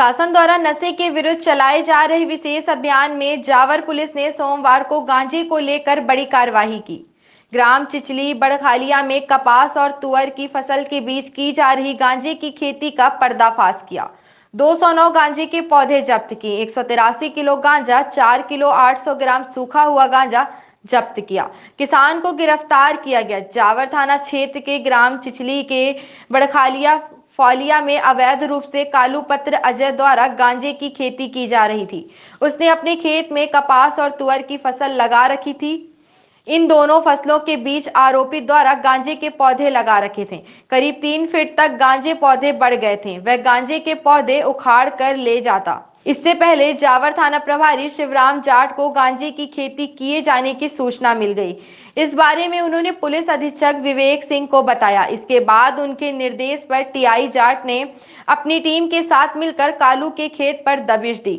शासन द्वारा नशे के विरुद्ध चलाए जा रहे विशेष अभियान में जावर पुलिस ने सोमवार को गांजे को लेकर बड़ी कार्रवाई की। ग्राम चिचली बड़खालिया में कपास और तुअर की फसल के बीच की जा रही गांजे की खेती का पर्दाफाश किया। 209 गांजे के पौधे जब्त किए, 183 किलो गांजा, 4 किलो 800 ग्राम सूखा हुआ गांजा जब्त किया। किसान को गिरफ्तार किया गया। जावर थाना क्षेत्र के ग्राम चिचली के बड़खालिया फौलिया में अवैध रूप से कालू पत्र अजय द्वारा गांजे की खेती की जा रही थी। उसने अपने खेत में कपास और तुअर की फसल लगा रखी थी। इन दोनों फसलों के बीच आरोपी द्वारा गांजे के पौधे लगा रखे थे। करीब 3 फीट तक गांजे पौधे बढ़ गए थे। वह गांजे के पौधे उखाड़ कर ले जाता। इससे पहले जावर थाना प्रभारी शिवराम जाट को गांजे की खेती किए जाने की सूचना मिल गई। इस बारे में उन्होंने पुलिस अधीक्षक विवेक सिंह को बताया। इसके बाद उनके निर्देश पर टीआई जाट ने अपनी टीम के साथ मिलकर कालू के खेत पर दबिश दी।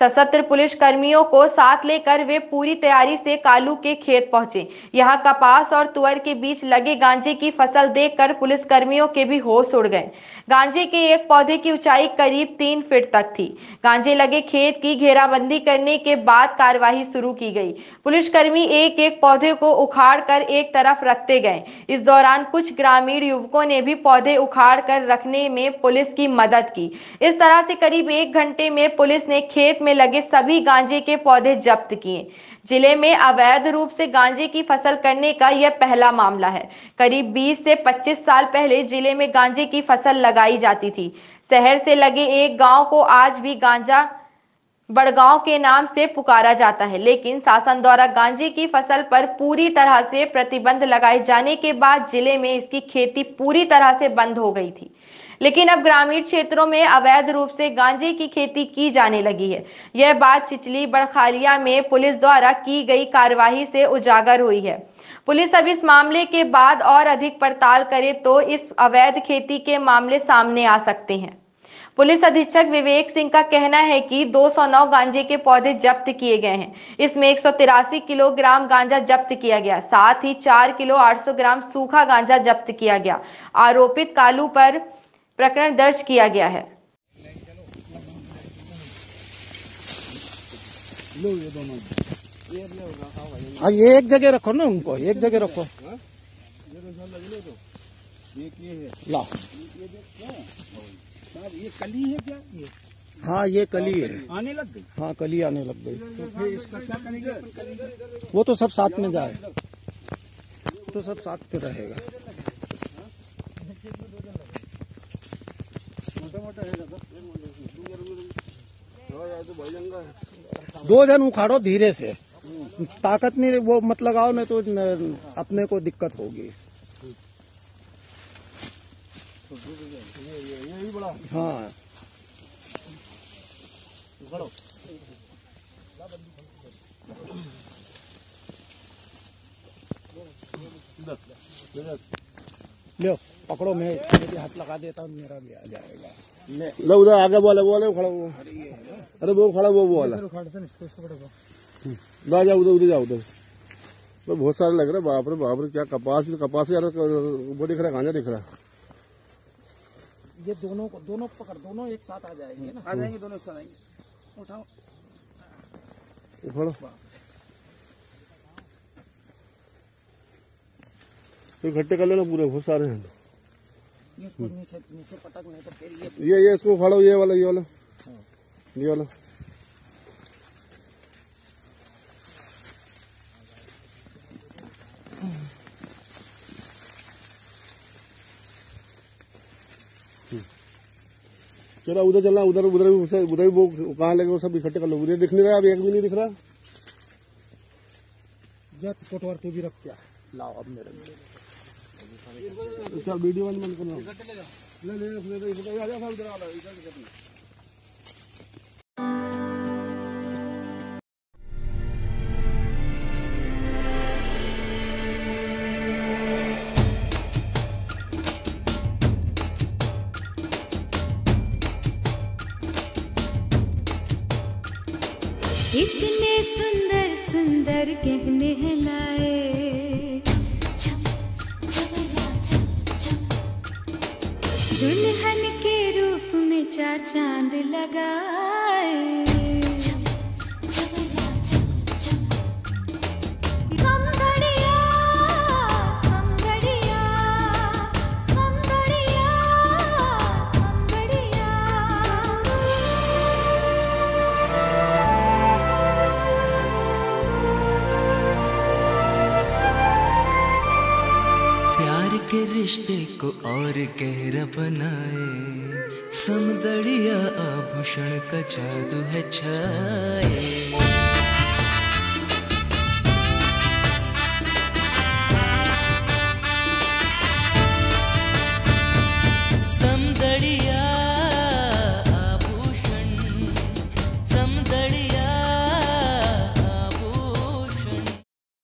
सशस्त्र पुलिस कर्मियों को साथ लेकर वे पूरी तैयारी से कालू के खेत पहुंचे। यहां कपास और तुअर के बीच लगे गांजे की फसल देखकर पुलिस कर्मियों के भी होश उड़ गए। गांजे के एक पौधे की ऊंचाई करीब 3 फीट तक थी। गांजे लगे खेत की घेराबंदी करने के बाद कार्रवाई शुरू की गई। पुलिसकर्मी एक एक पौधे को उखाड़ कर एक तरफ रखते गए। इस दौरान कुछ ग्रामीण युवकों ने भी पौधे उखाड़ कर रखने में पुलिस की मदद की। इस तरह से करीब 1 घंटे में पुलिस ने खेत में लगे सभी गांजे के पौधे जब्त किए। जिले में अवैध रूप से गांजे की फसल करने का यह पहला मामला है। करीब 20 से 25 साल पहले जिले में गांजे की फसल लगाई जाती थी। शहर से लगे एक गांव को आज भी गांजा बड़गांव के नाम से पुकारा जाता है, लेकिन शासन द्वारा गांजे की फसल पर पूरी तरह से प्रतिबंध लगाए जाने के बाद जिले में इसकी खेती पूरी तरह से बंद हो गई थी। लेकिन अब ग्रामीण क्षेत्रों में अवैध रूप से गांजे की खेती की जाने लगी है। यह बात चिचली बड़खालिया में पुलिस द्वारा की गई कार्रवाई से उजागर हुई है। पुलिस अब इस मामले के बाद और अधिक पड़ताल करे तो इस अवैध खेती के मामले सामने आ सकते हैं। पुलिस अधीक्षक विवेक सिंह का कहना है कि 209 गांजे के पौधे जब्त किए गए हैं। इसमें 183 किलोग्राम गांजा जब्त किया गया, साथ ही 4 किलो 800 ग्राम सूखा गांजा जब्त किया गया। आरोपित कालू पर प्रकरण दर्ज किया गया है। एक जगह रखो ना उनको, एक जगह रखो। लाओ ये कली है क्या? हाँ ये कली है, आने लग गई। हाँ कली आने लग गई। तो इसका क्या करेंगे? वो तो सब साथ में जाए, तो सब साथ में रहेगा। दो जन उखाड़ो धीरे से, ताकत नहीं वो मत लगाओ, नहीं तो अपने को दिक्कत होगी। हाँ लो पकड़ो, मैं हाथ लगा देता हूँ, मेरा भी आ जाएगा। लो उधर आगे बोले, बोले खड़ा वो, अरे वो खड़ा वो वाला ना, जाओ उधर, उधर जाओ उधर। बहुत सारे लग रहा है। बाप रे बाप रे, क्या कपास, कपास यार वो दिख रहा है, गांजा दिख रहा है। ये दोनों को दोनों पकड़, दोनों एक साथ आ जाएंगे ना, आ जाएंगे दोनों एक साथ आएंगे। उठाओ उठाओ, इकट्ठे कर लेना पूरे, बहुत सारे हैं। इसको नीचे नीचे पटक नहीं तो फिर ये इसको फाड़ो, ये वाला ये वाला ये वाला। चलो उधर चलना, उधर उधर भी, उधर भी वो कहाँ लगे वो सब इकट्ठे कर लो। उधर दिख नहीं रहा, अब एक भी नहीं दिख रहा। जा कोटवार तू भी रख क्या, लाओ अब मेरे में। चल वीडियो बंद करना, ले ले ले इधर आ जा, सब इधर आ जा, इधर। इतने सुंदर सुंदर गहने लाए, दुल्हन के रूप में चार चांद लगाए। के रिश्ते को और गहरा बनाए, समदड़िया आभूषण का जादू है छाए।